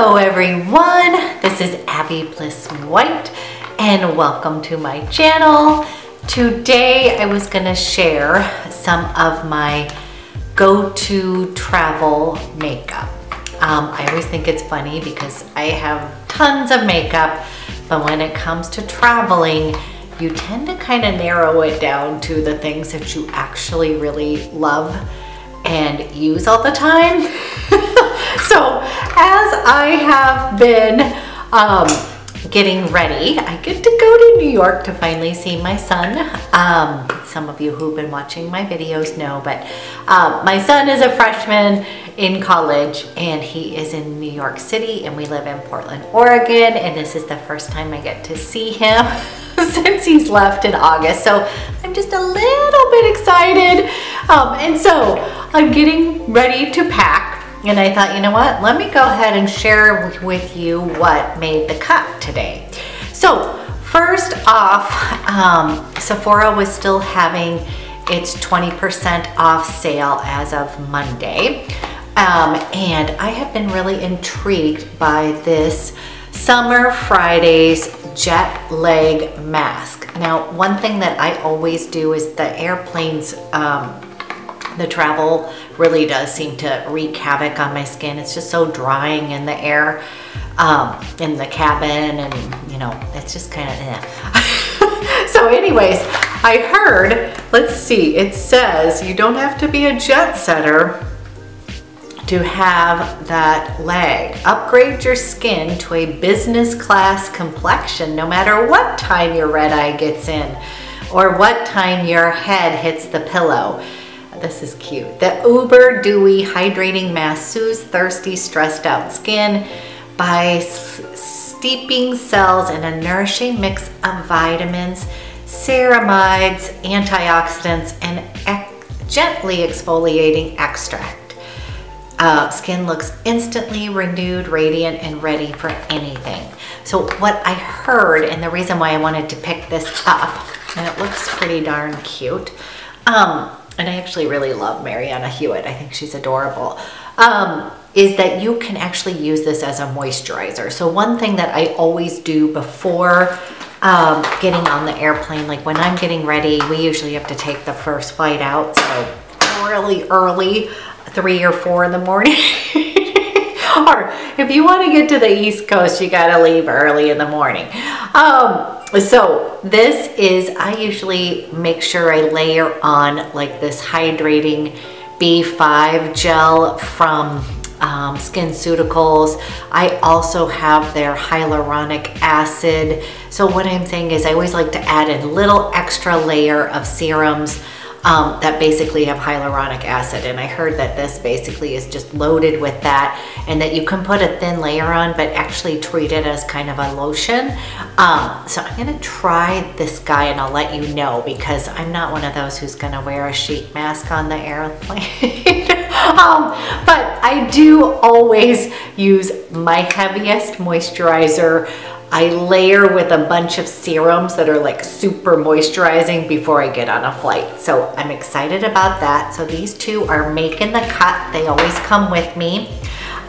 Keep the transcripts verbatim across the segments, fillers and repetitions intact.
Hello everyone, this is Abby Bliss White and welcome to my channel. Today I was gonna share some of my go-to travel makeup. Um, I always think it's funny because I have tons of makeup, but when it comes to traveling, you tend to kind of narrow it down to the things that you actually really love and use all the time. So as I have been um, getting ready, I get to go to New York to finally see my son. Um, some of you who've been watching my videos know, but uh, my son is a freshman in college and he is in New York City and we live in Portland, Oregon. And this is the first time I get to see him since he's left in August. So I'm just a little bit excited. Um, and so I'm getting ready to pack. And I thought, you know what, let me go ahead and share with you what made the cut today. So first off, um, Sephora was still having its twenty percent off sale as of Monday. Um, and I have been really intrigued by this Summer Fridays Jet Lag Mask. Now, one thing that I always do is the airplanes, um, the travel really does seem to wreak havoc on my skin. It's just so drying in the air, um, in the cabin, and you know, it's just kind of eh. So anyways, I heard, let's see, it says you don't have to be a jet setter to have that lag. Upgrade your skin to a business class complexion no matter what time your red eye gets in or what time your head hits the pillow. This is cute. The uber dewy hydrating mask soothes thirsty, stressed out skin by steeping cells in a nourishing mix of vitamins, ceramides, antioxidants, and ex gently exfoliating extract. Uh, skin looks instantly renewed, radiant, and ready for anything. So what I heard, and the reason why I wanted to pick this up, and it looks pretty darn cute, um, and I actually really love Mariana Hewitt, I think she's adorable, um, is that you can actually use this as a moisturizer. So one thing that I always do before um, getting on the airplane, like when I'm getting ready, we usually have to take the first flight out, so really early, three or four in the morning. Or if you want to get to the East Coast, you gotta leave early in the morning. Um, So this is, I usually make sure I layer on like this hydrating B five gel from um, SkinCeuticals. I also have their hyaluronic acid. So what I'm saying is I always like to add a little extra layer of serums um, that basically have hyaluronic acid. And I heard that this basically is just loaded with that and that you can put a thin layer on, but actually treat it as kind of a lotion. Um, so I'm gonna try this guy and I'll let you know because I'm not one of those who's gonna wear a sheet mask on the airplane. um, but I do always use my heaviest moisturizer. I layer with a bunch of serums that are like super moisturizing before I get on a flight. So I'm excited about that. So these two are making the cut. They always come with me.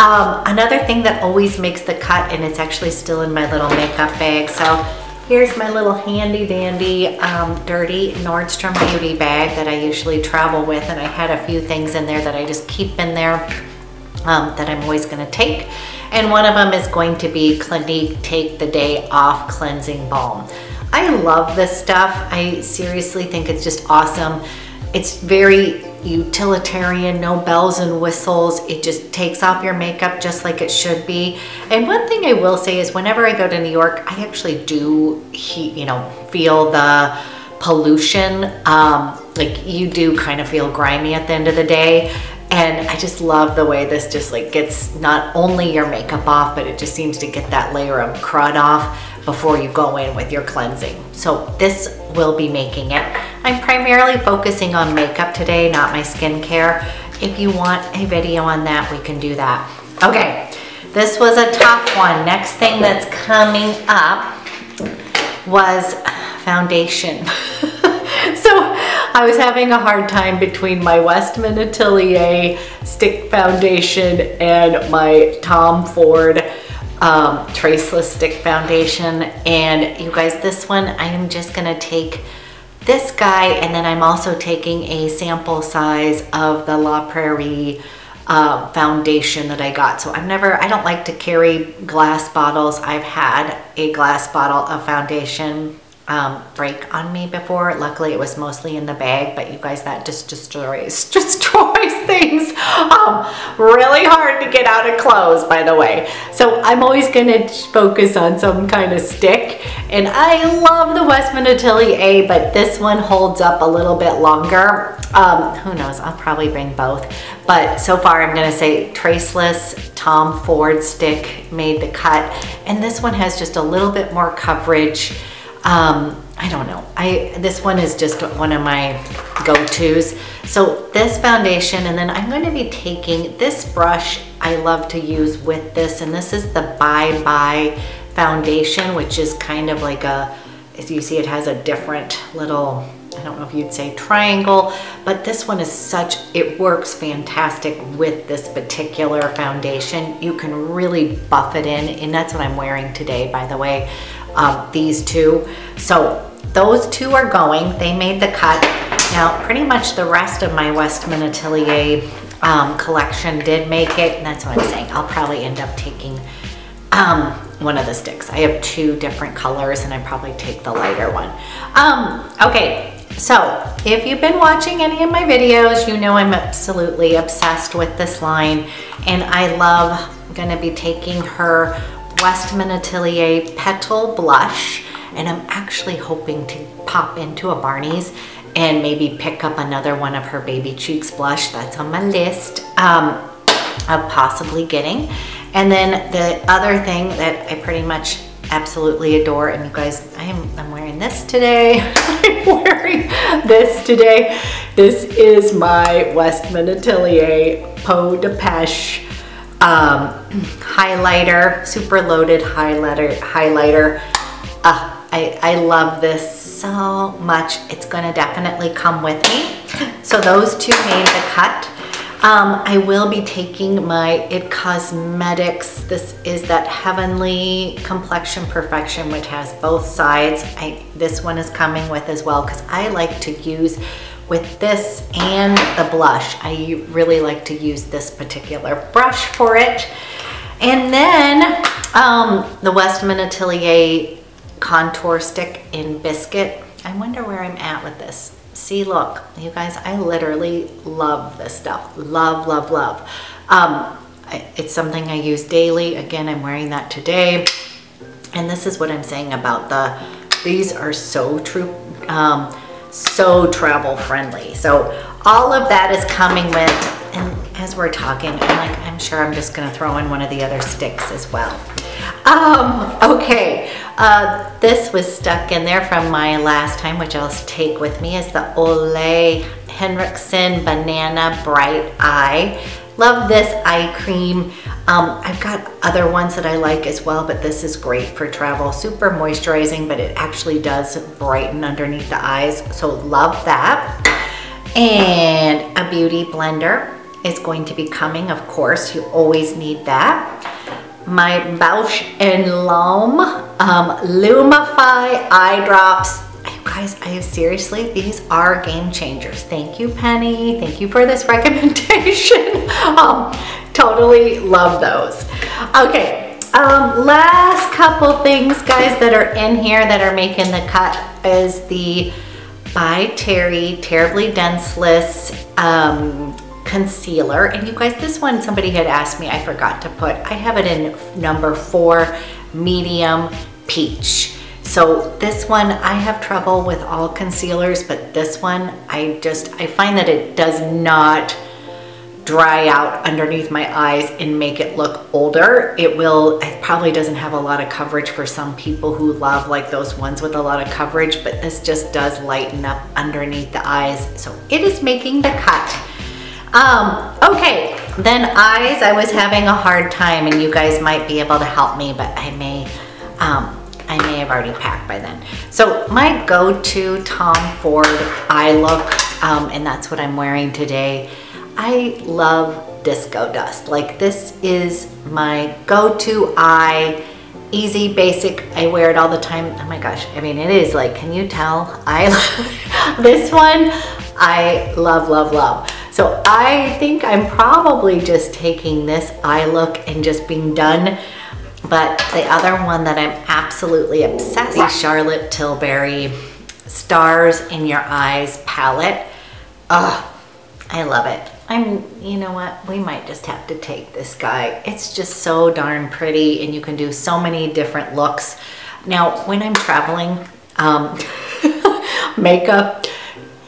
Um, another thing that always makes the cut, and it's actually still in my little makeup bag, so here's my little handy dandy um, dirty Nordstrom Beauty bag that I usually travel with, and I had a few things in there that I just keep in there um, that I'm always going to take, and one of them is going to be Clinique Take the Day Off Cleansing Balm. I love this stuff. I seriously think it's just awesome. It's very utilitarian, no bells and whistles. It just takes off your makeup just like it should be. And one thing I will say is whenever I go to New York, I actually do, heat, you know, feel the pollution. Um, like you do kind of feel grimy at the end of the day. And I just love the way this just like gets not only your makeup off, but it just seems to get that layer of crud off before you go in with your cleansing. So this will be making it. I'm primarily focusing on makeup today, not my skincare. If you want a video on that, we can do that. Okay, this was a tough one. Next thing that's coming up was foundation. So I was having a hard time between my Westman Atelier stick foundation and my Tom Ford um, traceless stick foundation. And you guys, this one, I am just gonna take this guy, and then I'm also taking a sample size of the La Prairie uh, foundation that I got. So I've never, I don't like to carry glass bottles. I've had a glass bottle of foundation um, break on me before. Luckily it was mostly in the bag, but you guys, that just destroys, destroys things. Um, really hard to get out of clothes, by the way. So I'm always gonna focus on some kind of stick. And I love the Westman Atelier, but this one holds up a little bit longer. Um, who knows, I'll probably bring both. But so far I'm gonna say traceless Tom Ford stick made the cut. And this one has just a little bit more coverage. Um, I don't know, I this one is just one of my go-tos. So this foundation, and then I'm going to be taking this brush I love to use with this, and this is the Bye-Bye foundation, which is kind of like a, as you see, it has a different little, I don't know if you'd say triangle, but this one is such, it works fantastic with this particular foundation. You can really buff it in, and that's what I'm wearing today, by the way. Um, these two. So those two are going, they made the cut. Now pretty much the rest of my Westman Atelier um, collection did make it, and that's what I'm saying, I'll probably end up taking um, one of the sticks. I have two different colors and I probably take the lighter one. Um, okay, so if you've been watching any of my videos, you know I'm absolutely obsessed with this line, and I love, I'm gonna be taking her Westman Atelier Petal Blush, and I'm actually hoping to pop into a Barney's and maybe pick up another one of her Baby Cheeks blush. That's on my list um, of possibly getting. And then the other thing that I pretty much absolutely adore, and you guys, I am, I'm wearing this today. I'm wearing this today. This is my Westman Atelier Peau de Peche Um, highlighter, super loaded highlighter. highlighter. Uh, I, I love this so much. It's gonna definitely come with me. So those two made the cut. Um, I will be taking my I T Cosmetics. This is that Heavenly Complexion Perfection, which has both sides. I, this one is coming with as well, because I like to use with this and the blush. I really like to use this particular brush for it. And then um, the Westman Atelier Contour Stick in Biscuit. I wonder where I'm at with this. See, look, you guys, I literally love this stuff. Love, love, love. Um, I, it's something I use daily. Again, I'm wearing that today. And this is what I'm saying about the, these are so true. Um, so travel friendly. So all of that is coming with, and as we're talking, I'm like, I'm sure I'm just gonna throw in one of the other sticks as well. Um, okay, uh, this was stuck in there from my last time, which I'll take with me, is the Ole Henriksen Banana Bright Eye. Love this eye cream. Um, I've got other ones that I like as well, but this is great for travel. Super moisturizing, but it actually does brighten underneath the eyes. So love that. And a beauty blender is going to be coming, of course. You always need that. My Bausch and Lomb um, Lumify eye drops. Guys, I have seriously, these are game changers. Thank you, Penny. Thank you for this recommendation. um, totally love those. Okay, um, last couple things, guys, that are in here that are making the cut is the By Terry Terribly Densiliss um, Concealer. And you guys, this one somebody had asked me, I forgot to put. I have it in number four, medium peach. So this one, I have trouble with all concealers, but this one, I just, I find that it does not dry out underneath my eyes and make it look older. It will, it probably doesn't have a lot of coverage for some people who love like those ones with a lot of coverage, but this just does lighten up underneath the eyes. So it is making the cut. Um, okay, then eyes, I was having a hard time, and you guys might be able to help me, but I may, um, I may have already packed by then. So my go-to Tom Ford eye look um, and that's what I'm wearing today. I love Disco Dust. Like, this is my go-to eye, easy, basic. I wear it all the time. Oh my gosh, I mean, it is like, can you tell? I love this one. I love, love, love. So I think I'm probably just taking this eye look and just being done. But the other one that I'm absolutely obsessed with is Charlotte Tilbury Stars In Your Eyes palette. Oh, I love it. I'm, you know what, we might just have to take this guy. It's just so darn pretty, and you can do so many different looks. Now, when I'm traveling, um, makeup,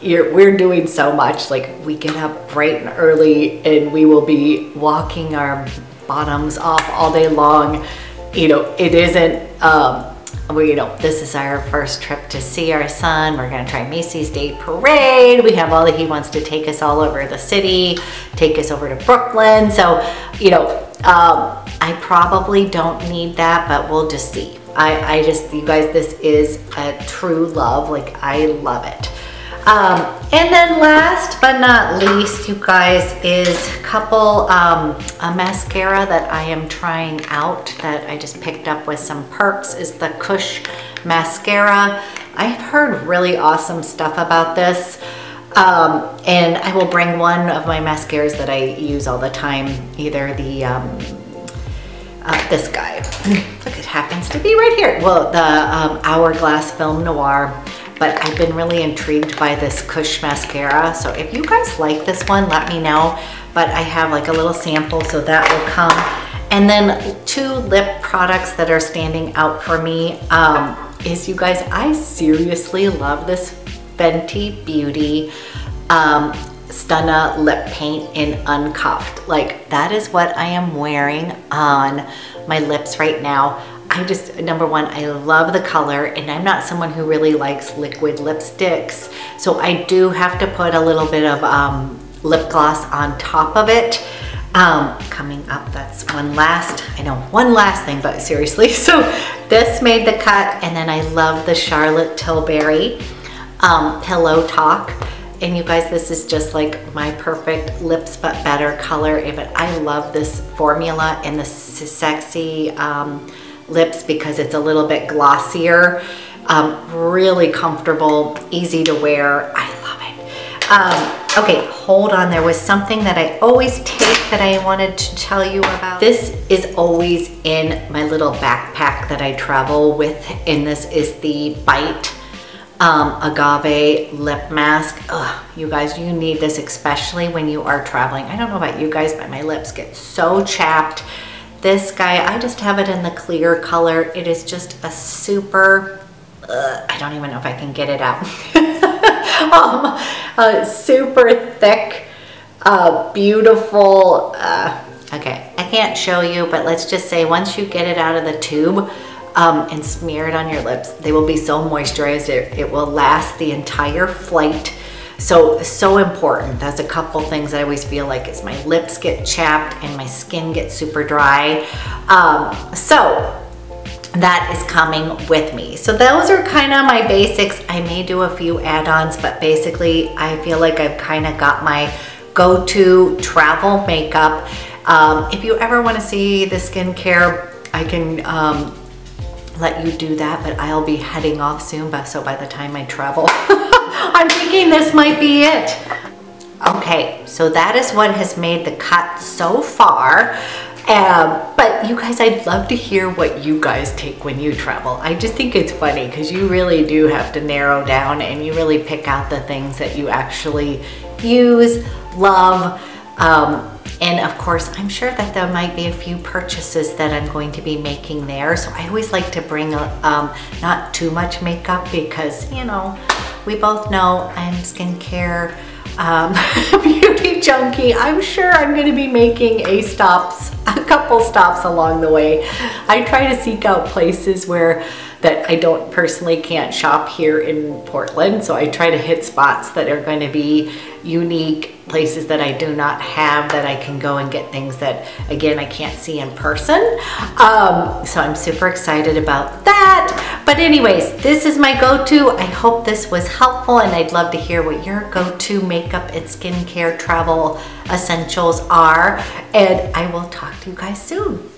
You're, we're doing so much. Like, we get up bright and early and we will be walking our bottoms off all day long. You know, it isn't, um, we, you know, this is our first trip to see our son. We're gonna try Macy's Day Parade. We have all that. He wants to take us all over the city, take us over to Brooklyn. So, you know, um, I probably don't need that, but we'll just see. I, I just, you guys, this is a true love. Like, I love it. Um, and then last but not least, you guys, is a couple, um, a mascara that I am trying out that I just picked up with some perks is the Kush mascara. I've heard really awesome stuff about this. Um, and I will bring one of my mascaras that I use all the time, either the, um, uh, this guy, look, it happens to be right here. Well, the, um, Hourglass Film Noir. But I've been really intrigued by this Kush mascara. So if you guys like this one, let me know. But I have like a little sample, so that will come. And then two lip products that are standing out for me um, is, you guys, I seriously love this Fenty Beauty um, Stunna Lip Paint in Uncuffed. Like, that is what I am wearing on my lips right now. I just, number one, I love the color, and I'm not someone who really likes liquid lipsticks. So I do have to put a little bit of um, lip gloss on top of it. Um, coming up, that's one last, I know one last thing, but seriously. So this made the cut, and then I love the Charlotte Tilbury um, Pillowtalk. And you guys, this is just like my perfect lips but better color. But I love this formula and this sexy, um, lips, because it's a little bit glossier, um, really comfortable, easy to wear. I love it. Um, okay, hold on. There was something that I always take that I wanted to tell you about. This is always in my little backpack that I travel with, and this is the Bite um, Agave Lip Mask. Ugh, you guys, you need this, especially when you are traveling. I don't know about you guys, but my lips get so chapped. This guy, I just have it in the clear color. It is just a super, uh, I don't even know if I can get it out. um, uh, super thick, uh, beautiful, uh, okay, I can't show you, but let's just say once you get it out of the tube um, and smear it on your lips, they will be so moisturized. It, it will last the entire flight. So, so important. That's a couple things I always feel like is my lips get chapped and my skin gets super dry. Um, so that is coming with me. So those are kind of my basics. I may do a few add-ons, but basically I feel like I've kind of got my go-to travel makeup. Um, if you ever want to see the skincare, I can, um, let you do that, but I'll be heading off soon. But so by the time I travel, I'm thinking this might be it. Okay, so that is what has made the cut so far. Um, but you guys, I'd love to hear what you guys take when you travel. I just think it's funny because you really do have to narrow down, and you really pick out the things that you actually use, love, um, and of course, I'm sure that there might be a few purchases that I'm going to be making there. So I always like to bring a, um, not too much makeup, because, you know, we both know I'm skincare um, beauty junkie. I'm sure I'm going to be making a stops, a couple stops along the way. I try to seek out places where that I don't personally can't shop here in Portland. So I try to hit spots that are going to be unique, places that I do not have, that I can go and get things that, again, I can't see in person. Um, so I'm super excited about that. But anyways, this is my go-to. I hope this was helpful, and I'd love to hear what your go-to makeup and skincare travel essentials are. And I will talk to you guys soon.